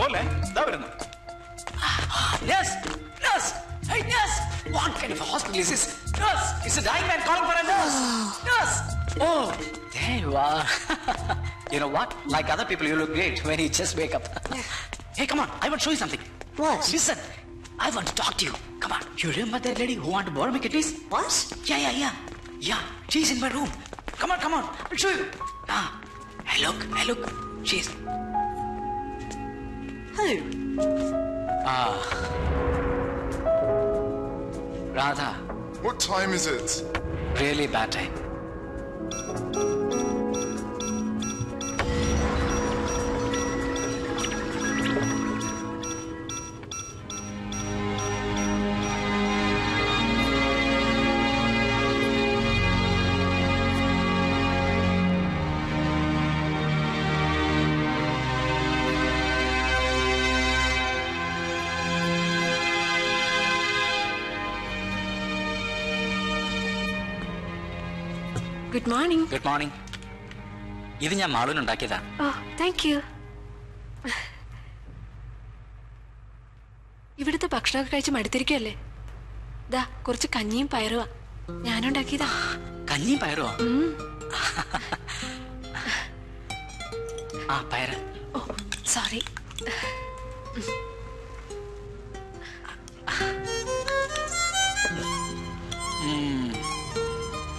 പോലെ ദാ വരുന്നു. Nurse, nurse, hey nurse, what kind of a hospital is this? Nurse, it's a dying man calling for a nurse. Nurse, oh, there you are. You know what? Like other people, you look great when you just wake up. Hey, come on, I want to show you something. What? Listen, I want to talk to you. Come on, you remember that lady who wanted to borrow me kitties? What? Yeah. She's in my room. Come on, I'll show you. Hey, look. She's. Hello. Radha. What time is it? Really bad time. Good morning. ഇത് ഞാൻ മാളൂനുണ്ടാക്കിയതാ. Oh, thank you. ഇവിടുത്തെ ഭക്ഷണമൊക്കെ കഴിച്ച് മടുത്തിരിക്കല്ലേ? ദാ കുറച്ച് കഞ്ഞിയും പയറുവാ. ഞാനുണ്ടാക്കിയതാ. കഞ്ഞിയും പയറുവാ? ആ പയർ. Oh, sorry.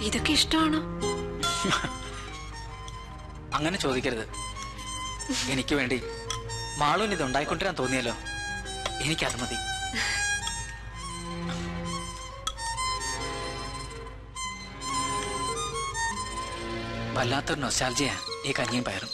ഇതൊക്കെ ഇഷ്ടമാണോ? അങ്ങനെ ചോദിക്കരുത്. എനിക്ക് വേണ്ടി മാളൂന് ഇത് ഉണ്ടായിക്കൊണ്ടിരാൻ തോന്നിയല്ലോ, എനിക്കത് മതി. വല്ലാത്തൊരു നൊസ്റ്റാൾജിയാ ഈ കഞ്ഞിയും പയറും.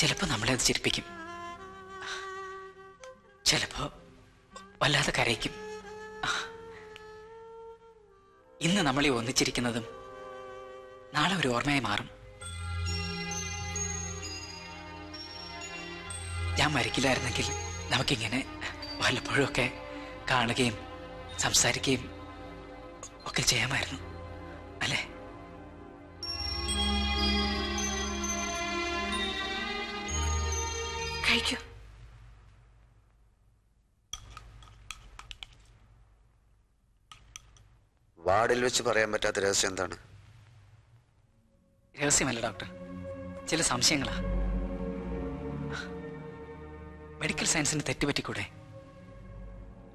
ചിലപ്പോ നമ്മളെ അത് ചിരിപ്പിക്കും, ചിലപ്പോ വല്ലാതെ കരയിക്കും. ഇന്ന് നമ്മളീ ഒന്നിച്ചിരിക്കുന്നതും നാളെ ഒരു ഓർമ്മയായി മാറും. ഞാൻ മരിക്കില്ലായിരുന്നെങ്കിൽ നമുക്കിങ്ങനെ വല്ലപ്പോഴും ഒക്കെ കാണുകയും സംസാരിക്കുകയും ഒക്കെ ചെയ്യാമായിരുന്നു അല്ലേ? Thank you. വാർഡിൽ വെച്ച് പറയാൻ പറ്റാത്ത രഹസ്യം എന്താണ്? രഹസ്യമല്ല ഡോക്ടർ, ചില സംശയങ്ങളാ. മെഡിക്കൽ സയൻസിന് തെറ്റുപറ്റിക്കൂടെ?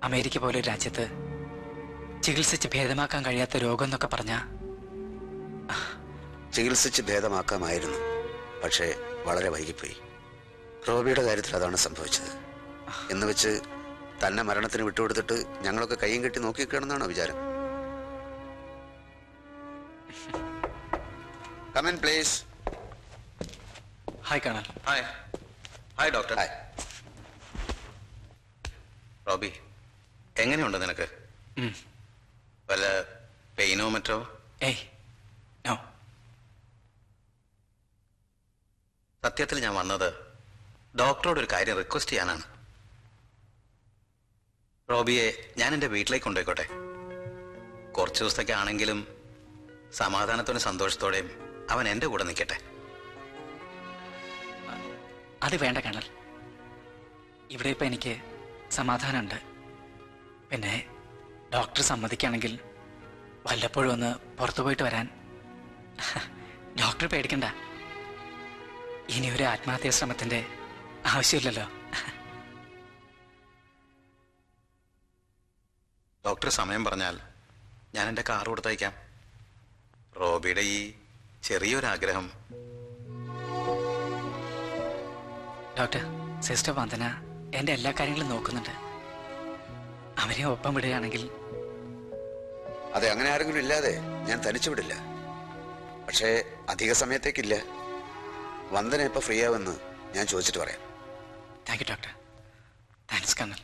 അമേരിക്ക പോലെ ഒരു രാജ്യത്ത് ചികിത്സിച്ച് ഭേദമാക്കാൻ കഴിയാത്ത രോഗം എന്നൊക്കെ പറഞ്ഞാ? ചികിത്സിച്ച് ഭേദമാക്കാമായിരുന്നു, പക്ഷേ വളരെ വൈകിപ്പോയി. റോബിയുടെ കാര്യത്തിൽ അതാണ് സംഭവിച്ചത്. എന്ന് വെച്ച് തന്നെ മരണത്തിന് വിട്ടുകൊടുത്തിട്ട് ഞങ്ങളൊക്കെ കയ്യും കെട്ടി നോക്കിക്കണമെന്നാണോ വിചാരം? Come in please. Hi colonel. Hi doctor. Hi Robbie, എങ്ങനെയുണ്ട് നിനക്ക്? വല്ല പെയിനോ മറ്റോ? ഏയ് നോ. സത്യത്തിൽ ഞാൻ വന്നത് ഡോക്ടറോട് ഒരു കാര്യം റിക്വസ്റ്റ് ചെയ്യാനാണ്. റോബിയെ ഞാൻ എൻ്റെ വീട്ടിലേക്ക് കൊണ്ടുപോയിക്കോട്ടെ? കുറച്ച് ദിവസത്തേക്ക് ആണെങ്കിലും സമാധാനത്തോടെയും സന്തോഷത്തോടെയും അവൻ എൻ്റെ കൂടെ നിൽക്കട്ടെ. അത് വേണ്ട കണ്ണൽ, ഇവിടെ ഇപ്പം എനിക്ക് സമാധാനമുണ്ട്. പിന്നെ ഡോക്ടർ സമ്മതിക്കുകയാണെങ്കിൽ വല്ലപ്പോഴും ഒന്ന് പുറത്തു പോയിട്ട് വരാൻ. ഡോക്ടർ പേടിക്കണ്ട, ഇനി ഒരു ആത്മഹത്യാ ശ്രമത്തിൻ്റെ ആവശ്യമില്ലല്ലോ. ഡോക്ടർ സമയം പറഞ്ഞാൽ ഞാൻ എൻ്റെ കാർ കൊടുത്തയക്കാം. റോബിയുടെ ഈ ചെറിയൊരാഗ്രഹം. ഡോക്ടർ, സിസ്റ്റർ വന്ദന എൻ്റെ എല്ലാ കാര്യങ്ങളും നോക്കുന്നുണ്ട്. അവരെ ഒപ്പം വിടുകയാണെങ്കിൽ. അതെ, അങ്ങനെ ആരെങ്കിലും ഇല്ലാതെ ഞാൻ തനിച്ചു വിടില്ല. പക്ഷേ അധിക സമയത്തേക്കില്ല. വന്ദന ഇപ്പൊ ഫ്രീ ആവുമെന്ന് ഞാൻ ചോദിച്ചിട്ട് പറയാം. Thank you, Doctor. Thanks, Colonel.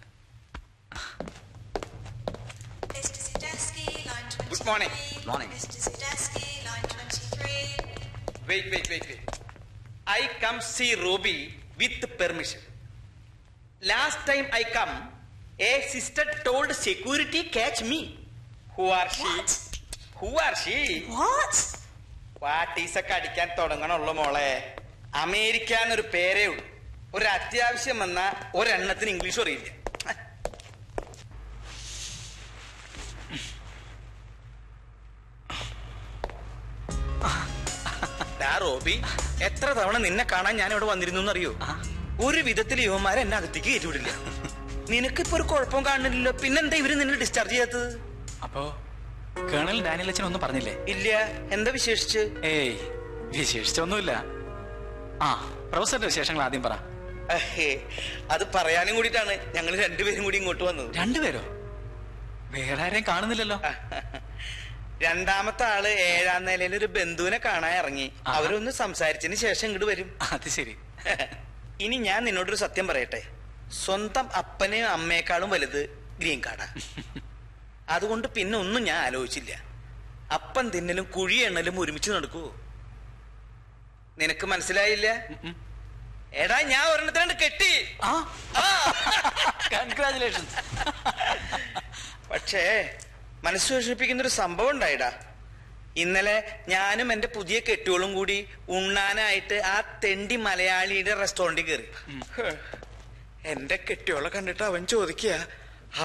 Mr. Zdarsky, line 23. Good morning. Mr. Zdarsky, line 23. Wait. I come see Robi with permission. Last time I come, a sister told security catch me. Who are she? What? Who are she? What? What is a kadikan thodangana ulla mole? American oru pere ullu. Oru athyavashyam enna oru ennathinu English orilla. Robi, എത്ര തവണ നിന്നെ കാണാൻ ഞാൻ ഇവിടെ വന്നിരുന്നു എന്നറിയോ? ഒരു വിധത്തിൽ യുവമാരെ എന്നെ അകത്തേക്ക് കയറ്റിവിടില്ല. നിനക്കിപ്പോ ഒരു കുഴപ്പം കാണുന്നില്ലല്ലോ, പിന്നെന്താ ഇവര് നിന്നെ ഡിസ്ചാർജ് ചെയ്യാത്തത്? അപ്പോ കേണൽ ഡാനിയൽ അച്ഛൻ ഒന്നും പറഞ്ഞില്ലേ? ഇല്ല. എന്താ വിശേഷിച്ച്? ഏയ് വിശേഷിച്ചൊന്നുമില്ല. ആ പ്രൊഫസറുടെ വിശേഷങ്ങൾ ആദ്യം പറ. അത് പറയാനും കൂടിയിട്ടാണ് ഞങ്ങൾ രണ്ടുപേരും കൂടി ഇങ്ങോട്ട് വന്നത്. രണ്ടുപേരോ? വേറെ ആരെയും കാണുന്നില്ലല്ലോ. രണ്ടാമത്തെ ആള് 7-ാം നിലയിൽ ഒരു ബന്ധുവിനെ കാണാൻ ഇറങ്ങി. അവരൊന്ന് സംസാരിച്ചതിന് ശേഷം ഇങ്ങോട്ട് വരും. അത് ശരി. ഇനി ഞാൻ നിന്നോടൊരു സത്യം പറയട്ടെ, സ്വന്തം അപ്പനെയും അമ്മയെക്കാളും വലുത് ഗ്രീൻ കാർഡാ. അതുകൊണ്ട് പിന്നെ ഒന്നും ഞാൻ ആലോചിച്ചില്ല. അപ്പം തിന്നലും കുഴി എണ്ണലും ഒരുമിച്ച് നടക്കുവോ? നിനക്ക് മനസ്സിലായില്ല? എടാ ഞാൻ ഒരെണ്ണത്തിനാണ് കെട്ടി. കൺഗ്രാജുലേഷൻസ്. പക്ഷേ മനസ്സ് വിഷമിപ്പിക്കുന്നൊരു സംഭവം ഉണ്ടായിടാ. ഇന്നലെ ഞാനും എന്റെ പുതിയ കെട്ടുകളും കൂടി ഉണ്ണാനായിട്ട് ആ തെണ്ടി മലയാളിയുടെ റെസ്റ്റോറന്റിൽ കയറി. എന്റെ കെട്ടിയോളെ കണ്ടിട്ട് അവൻ ചോദിക്കുക,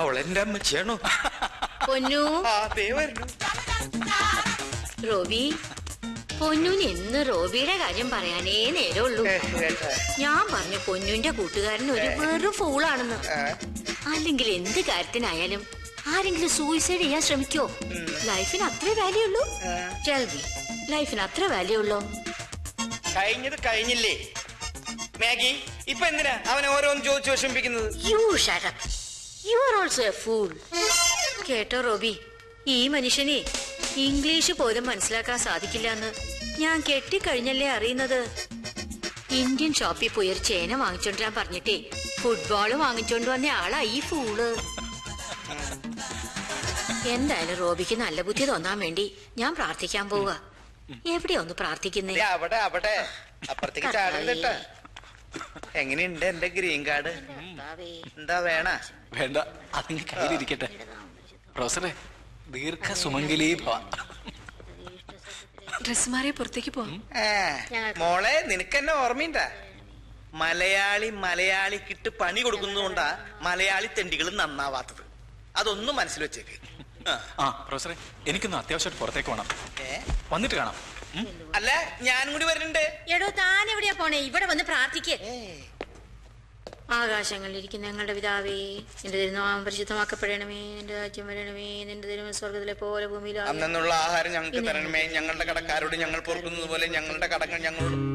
അവളെന്റെ അമ്മച്ചിയാണോ? റോബി പൊന്നൂന് എന്ന് റോബിയുടെ കാര്യം പറയാനേ നേരമുള്ളൂ. ഞാൻ പറഞ്ഞു പൊന്നൂന്റെ കൂട്ടുകാരൻ ഒരു വെറും ഫൂളാണെന്ന്. അല്ലെങ്കിൽ എന്ത് കാര്യത്തിനായാലും ആരെങ്കിലും സൂയിസൈഡ് ചെയ്യാൻ ശ്രമിക്കോ? ലൈഫിന് അത്ര വാല്യൂ ഉള്ളൂ. ലൈഫിന് അത്ര വാല്യൂ ഉള്ളൂ. കഴിഞ്ഞത് കഴിഞ്ഞില്ലേ മാഗി? ഇപ്പൊ എന്തിനാ അവൻ ഓരോന്ന് ചോദിച്ചു വിഷമിപ്പിക്കുന്നത്? You shut up, you are also a fool. കേട്ടോ റോബി, ഈ മനുഷ്യനെ ഇംഗ്ലീഷ് പോലും മനസ്സിലാക്കാൻ സാധിക്കില്ല എന്ന് ഞാൻ കെട്ടിക്കഴിഞ്ഞല്ലേ അറിയുന്നത്. ഇന്ത്യൻ ഷോപ്പിൽ പോയി ഒരു ചേന വാങ്ങിച്ചോണ്ടിരാൻ പറഞ്ഞിട്ടേ ഫുട്ബോള് വാങ്ങിച്ചോണ്ട് വന്ന ആളാ ഈ ഫൂള്. എന്തായാലും റോബിക്ക് നല്ല ബുദ്ധി തോന്നാൻ വേണ്ടി ഞാൻ പ്രാർത്ഥിക്കാൻ പോവുക. എവിടെയാ ഒന്ന് പ്രാർത്ഥിക്കുന്നേ? എങ്ങനെയുണ്ട് എന്റെ ഗ്രീൻ കാർഡ്? എന്താ വേണേ? വേണ്ട, അതിന് കയ്യിലിരിക്കട്ടെ. പ്രൊഫസറെ ദീർഘ സുമംഗലി ഭവ. ഡ്രസ് മാറി പുറത്തേക്ക് പോവാം. മോളെ നിനക്ക് എന്നെ ഓർമ്മയുണ്ടാ? മലയാളി മലയാളിക്കിട്ട് പണി കൊടുക്കുന്നതുകൊണ്ടാ മലയാളി തെണ്ടികൾ നന്നാവാത്തത്. അതൊന്നും മനസ്സിൽ വെച്ചേക്ക്. ആ പ്രൊഫസറെ, എനിക്കൊന്നും അത്യാവശ്യമായിട്ട് പുറത്തേക്ക് പോകണം. വന്നിട്ട് കാണാം. അല്ല ഞാൻ കൂടി വരുന്നുണ്ട്. എടോ താൻ എവിടെയാ പോണേ? ഇവിടെ വന്ന് പ്രാർത്ഥിക്കേ. ആകാശങ്ങളിലിരിക്കുന്ന ഞങ്ങളുടെ പിതാവേ, നിന്റെ തിരുനാമം പരിശുദ്ധമാക്കപ്പെടണമേ, നിന്റെ രാജ്യം വരണമേ, നിന്റെ തിരുമൽ സ്വർഗ്ഗത്തിലെ പോലെ ഭൂമിയിലും അന്നുള്ള ആഹാരം ഞങ്ങൾക്ക് തരണമേ, ഞങ്ങളുടെ കടക്കാരോട് ഞങ്ങൾ പൊറുക്കുന്നത് പോലെ ഞങ്ങളുടെ കടങ്ങൾ ഞങ്ങളോട്